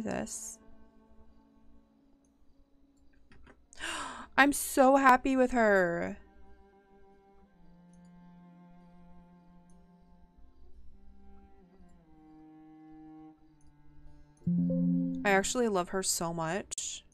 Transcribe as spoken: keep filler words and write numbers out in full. do this. I'm so happy with her. I actually love her so much.